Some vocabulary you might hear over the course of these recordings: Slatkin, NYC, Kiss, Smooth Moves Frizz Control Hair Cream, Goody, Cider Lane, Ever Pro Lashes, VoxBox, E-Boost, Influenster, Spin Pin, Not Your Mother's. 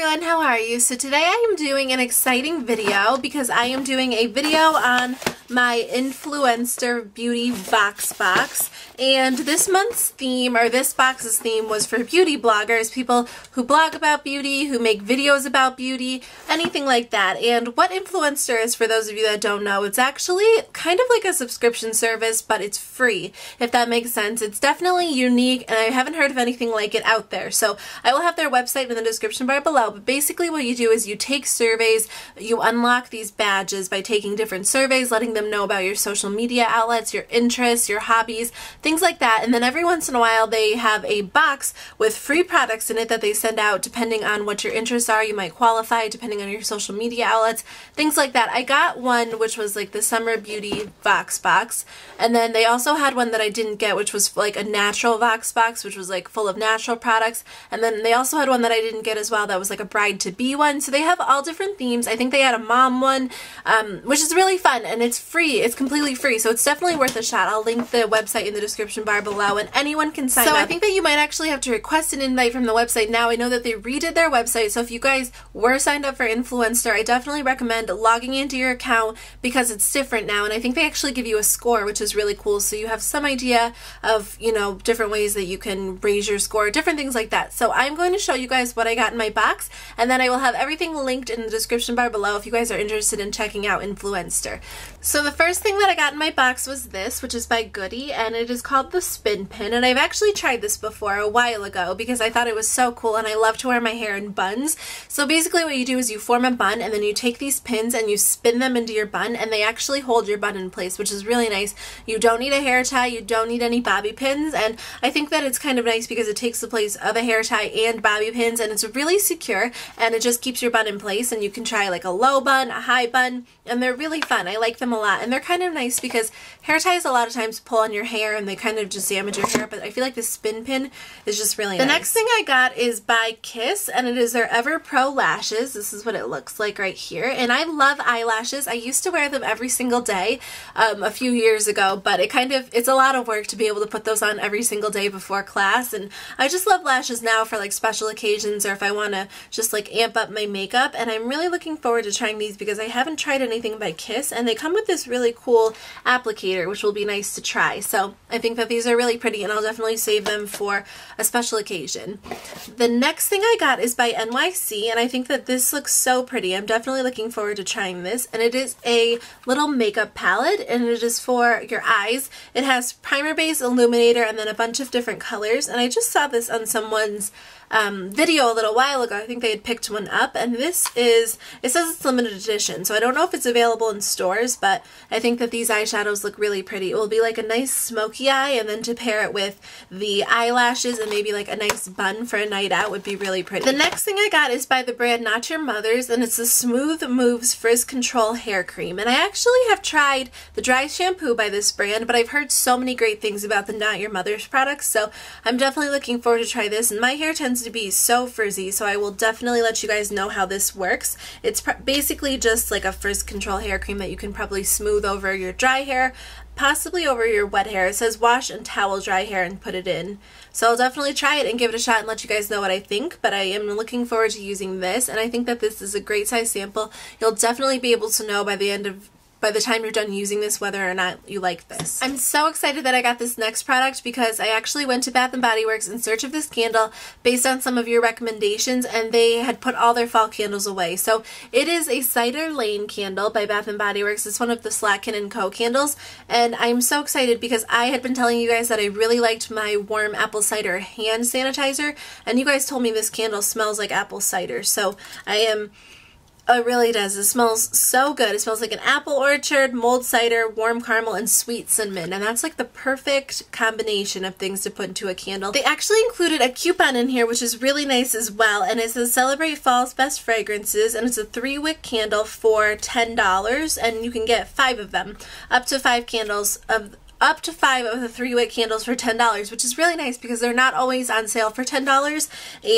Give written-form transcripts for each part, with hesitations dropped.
everyone, how are you? So today I am doing an exciting video because I am doing a video on my Influenster Beauty VoxBox, and this month's theme, or this box's theme, was for beauty bloggers, people who blog about beauty, who make videos about beauty, anything like that. And what Influenster is, for those of you that don't know, it's actually kind of like a subscription service, but it's free, if that makes sense. It's definitely unique, and I haven't heard of anything like it out there. So I will have their website in the description bar below, but basically what you do is you take surveys, you unlock these badges by taking different surveys, letting them know about your social media outlets, your interests, your hobbies, things like that. And then every once in a while they have a box with free products in it that they send out depending on what your interests are. You might qualify depending on your social media outlets, things like that. I got one which was like the Summer Beauty VoxBox, and then they also had one that I didn't get, which was like a natural VoxBox, which was like full of natural products, and then they also had one that I didn't get as well that was like a bride-to-be one. So they have all different themes. I think they had a mom one, which is really fun, and it's free. It's completely free, so it's definitely worth a shot. I'll link the website in the description bar below, and anyone can sign up. So I think that you might actually have to request an invite from the website now. I know that they redid their website, so if you guys were signed up for Influenster, I definitely recommend logging into your account because it's different now, and I think they actually give you a score, which is really cool, so you have some idea of, you know, different ways that you can raise your score, different things like that. So I'm going to show you guys what I got in my box, and then I will have everything linked in the description bar below if you guys are interested in checking out Influenster. So the first thing that I got in my box was this, which is by Goody, and it is called the Spin Pin, and I've actually tried this before a while ago because I thought it was so cool, and I love to wear my hair in buns. So basically what you do is you form a bun, and then you take these pins and you spin them into your bun, and they actually hold your bun in place, which is really nice. You don't need a hair tie, you don't need any bobby pins, and I think that it's kind of nice because it takes the place of a hair tie and bobby pins, and it's really secure, and it just keeps your bun in place, and you can try like a low bun, a high bun, and they're really fun. I like them a lot, and they're kind of nice because hair ties a lot of times pull on your hair and they kind of just damage your hair, but I feel like the Spin Pin is just really nice. The next thing I got is by Kiss, and it is their Ever Pro Lashes. This is what it looks like right here, and I love eyelashes. I used to wear them every single day a few years ago, but it's a lot of work to be able to put those on every single day before class, and I just love lashes now for like special occasions or if I want to just like amp up my makeup, and I'm really looking forward to trying these because I haven't tried anything by Kiss, and they come with this really cool applicator, which will be nice to try. So I think that these are really pretty, and I'll definitely save them for a special occasion. The next thing I got is by NYC, and I think that this looks so pretty. I'm definitely looking forward to trying this, and it is a little makeup palette, and it is for your eyes. It has primer base, illuminator, and then a bunch of different colors, and I just saw this on someone's video a little while ago. I think they had picked one up, and this is, it says it's limited edition, so I don't know if it's available in stores, but I think that these eyeshadows look really pretty. It will be like a nice smoky eye, and then to pair it with the eyelashes and maybe like a nice bun for a night out would be really pretty. The next thing I got is by the brand Not Your Mother's, and it's the Smooth Moves Frizz Control Hair Cream, and I actually have tried the dry shampoo by this brand, but I've heard so many great things about the Not Your Mother's products, so I'm definitely looking forward to try this, and my hair tends to be so frizzy, so I will definitely let you guys know how this works. It's basically just like a frizz control hair cream that you can probably smooth over your dry hair, possibly over your wet hair. It says wash and towel dry hair and put it in. So I'll definitely try it and give it a shot and let you guys know what I think, but I am looking forward to using this, and I think that this is a great size sample. You'll definitely be able to know by the time you're done using this whether or not you like this. I'm so excited that I got this next product because I actually went to Bath & Body Works in search of this candle based on some of your recommendations, and they had put all their fall candles away. So it is a Cider Lane candle by Bath & Body Works. It's one of the Slatkin & Co. candles, and I'm so excited because I had been telling you guys that I really liked my warm apple cider hand sanitizer, and you guys told me this candle smells like apple cider, so I am... It really does. It smells so good. It smells like an apple orchard, mulled cider, warm caramel, and sweet cinnamon, and that's like the perfect combination of things to put into a candle. They actually included a coupon in here, which is really nice as well, and it says Celebrate Fall's Best Fragrances, and it's a 3-wick candle for $10, and you can get 5 of them, up to 5 candles of up to 5 of the 3-wick candles for $10, which is really nice because they're not always on sale for $10,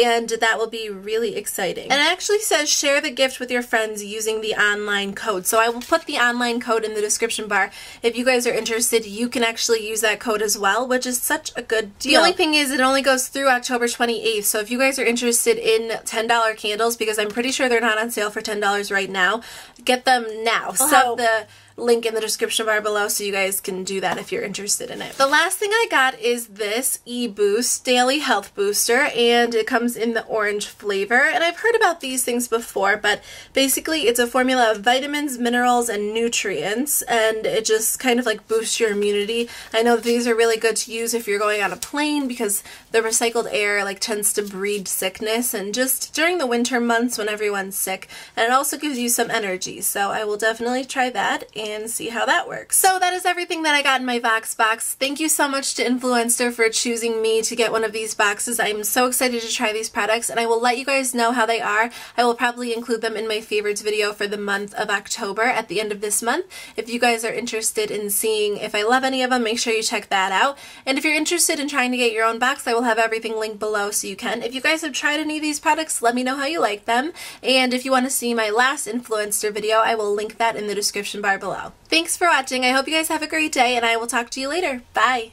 and that will be really exciting. And it actually says share the gift with your friends using the online code. So I will put the online code in the description bar. If you guys are interested, you can actually use that code as well, which is such a good deal. The only thing is it only goes through October 28th, so if you guys are interested in $10 candles, because I'm pretty sure they're not on sale for $10 right now, get them now. So have the link in the description bar below so you guys can do that if you're interested in it. The last thing I got is this E-Boost Daily Health Booster, and it comes in the orange flavor, and I've heard about these things before, but basically it's a formula of vitamins, minerals, and nutrients, and it just kind of like boosts your immunity. I know these are really good to use if you're going on a plane because the recycled air like tends to breed sickness, and just during the winter months when everyone's sick, and it also gives you some energy, so I will definitely try that and see how that works. So that is everything that I got in my VoxBox. Thank you so much to Influenster for choosing me to get one of these boxes. I'm so excited to try these products, and I will let you guys know how they are. I will probably include them in my favorites video for the month of October at the end of this month. If you guys are interested in seeing if I love any of them, make sure you check that out. And if you're interested in trying to get your own box, I will have everything linked below so you can. If you guys have tried any of these products, let me know how you like them. And if you want to see my last Influencer video, I will link that in the description bar below. Thanks for watching. I hope you guys have a great day, and I will talk to you later. Bye!